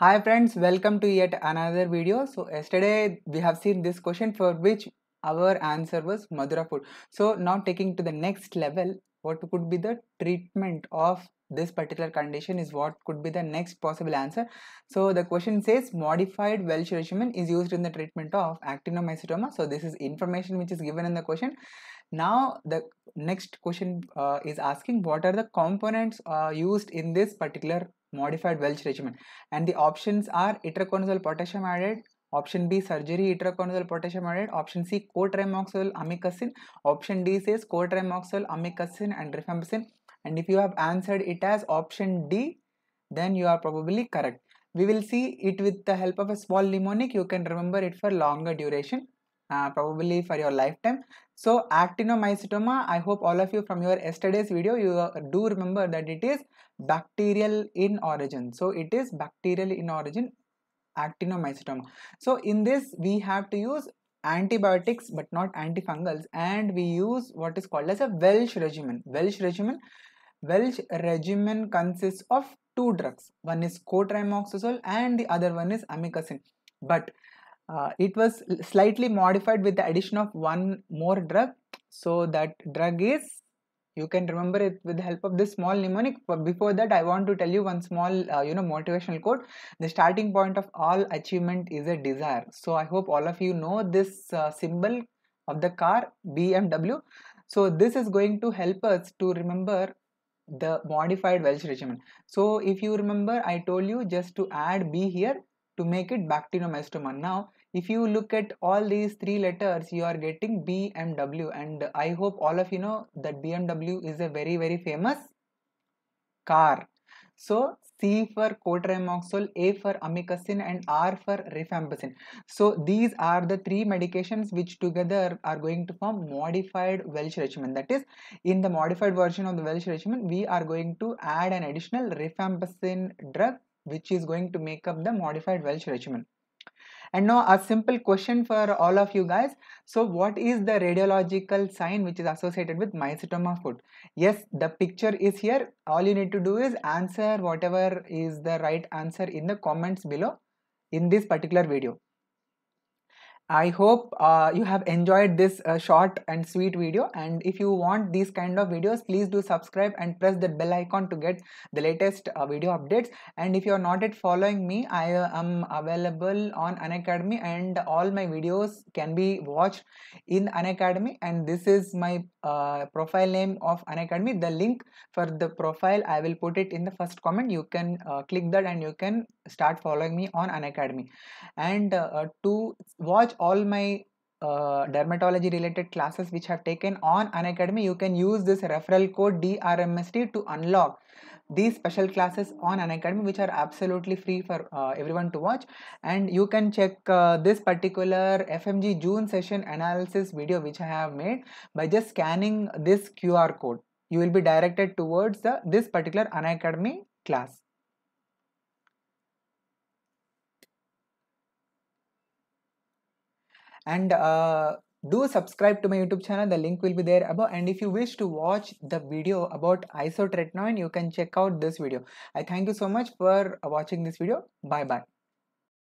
Hi friends, welcome to yet another video. So yesterday we have seen this question for which our answer was Madura foot. So now taking to the next level, what could be the treatment of this particular condition is what could be the next possible answer. So the question says modified Welsh regimen is used in the treatment of actinomycetoma. So this is information which is given in the question. Now the next question is asking what are the components used in this particular modified Welsh regimen, and the options are itraconazole potassium iodide, option B surgery itraconazole potassium iodide, option C cotrimoxazole amikacin, option D says cotrimoxazole amikacin and rifampicin. And if you have answered it as option D, then you are probably correct. We will see it with the help of a small mnemonic. You can remember it for longer duration, probably for your lifetime. So actinomycetoma, I hope all of you from your yesterday's video, you do remember that it is bacterial in origin. So it is bacterial in origin, actinomycetoma. So in this, we have to use antibiotics but not antifungals, and we use what is called as a Welsh regimen. Welsh regimen consists of two drugs. One is cotrimoxazole and the other one is amikacin, but it was slightly modified with the addition of one more drug. So that drug is, you can remember it with the help of this small mnemonic. But before that, I want to tell you one small motivational quote. The starting point of all achievement is a desire. So I hope all of you know this symbol of the car BMW. So this is going to help us to remember the modified Welsh regimen. So if you remember, I told you just to add B here to make it actinomycetoma. Now if you look at all these three letters, you are getting BMW, and I hope all of you know that BMW is a very, very famous car. So C for cotrimoxazole, A for amikacin and R for rifampicin. So these are the three medications which together are going to form modified Welsh regimen. That is, in the modified version of the Welsh regimen, we are going to add an additional rifampicin drug which is going to make up the modified Welsh regimen. And now a simple question for all of you guys. So what is the radiological sign which is associated with mycetoma foot? Yes, the picture is here. All you need to do is answer whatever is the right answer in the comments below in this particular video. I hope you have enjoyed this short and sweet video, and if you want these kind of videos, please do subscribe and press the bell icon to get the latest video updates. And if you are not yet following me, I am available on Unacademy, and all my videos can be watched in Unacademy, and this is my profile name of Unacademy. The link for the profile, I will put it in the first comment. You can click that and you can start following me on Unacademy. And to watch all my dermatology related classes which have taken on Unacademy, you can use this referral code DRMST to unlock these special classes on Unacademy, which are absolutely free for everyone to watch. And you can check this particular FMG June session analysis video which I have made by just scanning this QR code. You will be directed towards this particular Unacademy class. And do subscribe to my YouTube channel. The link will be there above. And if you wish to watch the video about isotretinoin, you can check out this video. I thank you so much for watching this video. Bye bye.